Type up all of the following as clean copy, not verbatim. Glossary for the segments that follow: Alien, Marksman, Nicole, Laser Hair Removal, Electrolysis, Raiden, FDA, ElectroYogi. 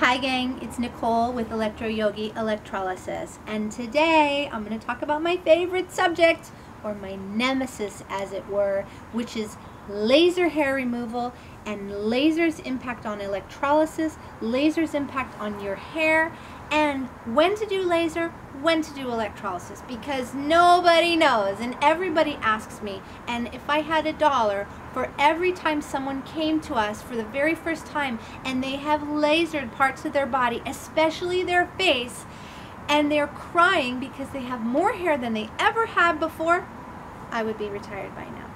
Hi gang, it's Nicole with ElectroYogi Electrolysis, and today I'm going to talk about my favorite subject, or my nemesis as it were, which is laser hair removal and lasers' impact on electrolysis, lasers' impact on your hair, and when to do laser, when to do electrolysis, because nobody knows and everybody asks me. And if I had $1 for every time someone came to us for the very first time and they have lasered parts of their body, especially their face, and they're crying because they have more hair than they ever had before, I would be retired by now.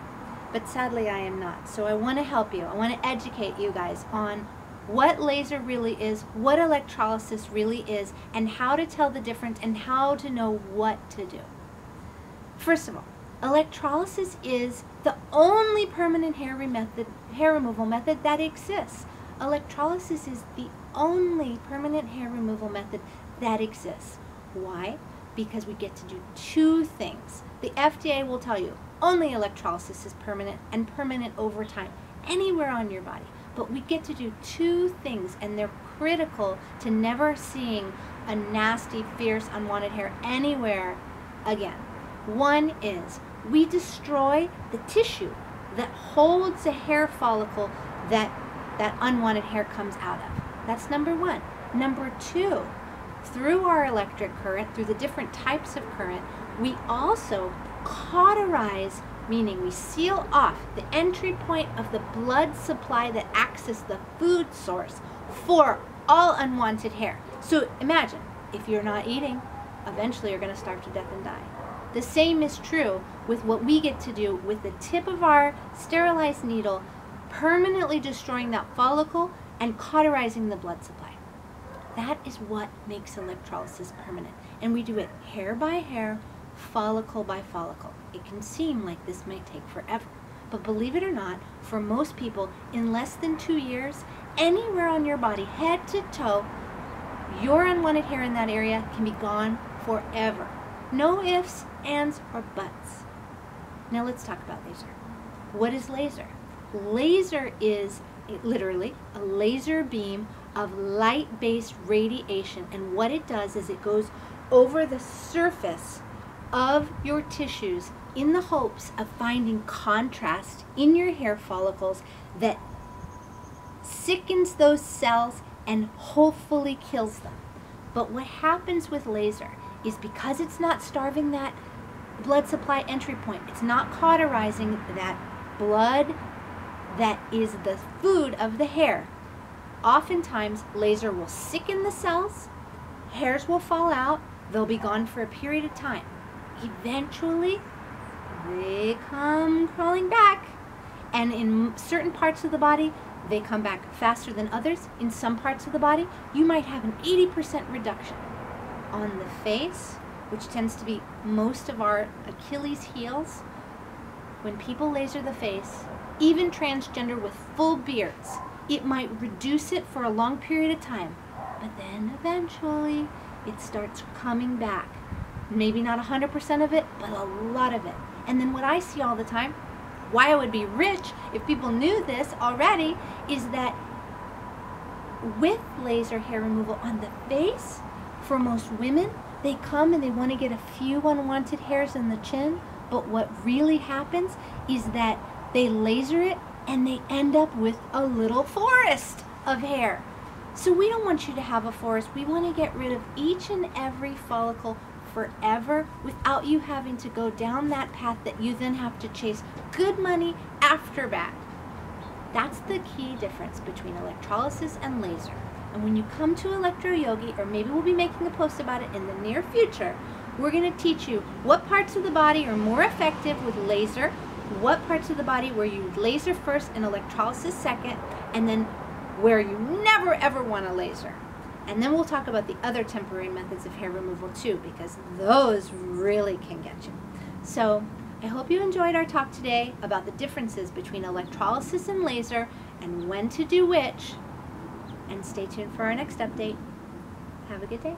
But sadly I am not. So I want to help you. I want to educate you guys on what laser really is, what electrolysis really is, and how to tell the difference and how to know what to do. First of all, electrolysis is the only permanent hair removal method that exists. Electrolysis is the only permanent hair removal method that exists. Why? Because we get to do two things. The FDA will tell you only electrolysis is permanent and permanent over time, anywhere on your body. But we get to do two things, and they're critical to never seeing a nasty, fierce, unwanted hair anywhere again. One is we destroy the tissue that holds the hair follicle that unwanted hair comes out of. That's number one. Number two, through our electric current, through the different types of current, we also cauterize, meaning we seal off the entry point of the blood supply that acts as the food source for all unwanted hair. So imagine, if you're not eating, eventually you're going to starve to death and die. The same is true with what we get to do with the tip of our sterilized needle, permanently destroying that follicle and cauterizing the blood supply. That is what makes electrolysis permanent. And we do it hair by hair, follicle by follicle. It can seem like this might take forever, but believe it or not, for most people, in less than 2 years, anywhere on your body, head to toe, your unwanted hair in that area can be gone forever. No ifs, ands, or buts. Now let's talk about laser. What is laser? Laser is literally a laser beam of light-based radiation, and what it does is it goes over the surface of your tissues in the hopes of finding contrast in your hair follicles that sickens those cells and hopefully kills them. But what happens with laser is, because it's not starving that blood supply entry point, it's not cauterizing that blood that is the food of the hair, oftentimes laser will sicken the cells, hairs will fall out, they'll be gone for a period of time. Eventually, they come crawling back. And in certain parts of the body, they come back faster than others. In some parts of the body, you might have an 80% reduction. On the face, which tends to be most of our Achilles heels, when people laser the face, even transgender with full beards, it might reduce it for a long period of time. But then eventually, it starts coming back. Maybe not 100% of it, but a lot of it. And then what I see all the time, why I would be rich if people knew this already, is that with laser hair removal on the face, for most women, they come and they want to get a few unwanted hairs in the chin, but what really happens is that they laser it and they end up with a little forest of hair. So we don't want you to have a forest. We want to get rid of each and every follicle forever without you having to go down that path that you then have to chase good money after bad. That's the key difference between electrolysis and laser. And when you come to ElectroYogi, or maybe we'll be making a post about it in the near future, we're going to teach you what parts of the body are more effective with laser, what parts of the body where you laser first and electrolysis second, and then where you never ever want to laser. And then we'll talk about the other temporary methods of hair removal too, because those really can get you. So I hope you enjoyed our talk today about the differences between electrolysis and laser and when to do which. And stay tuned for our next update. Have a good day.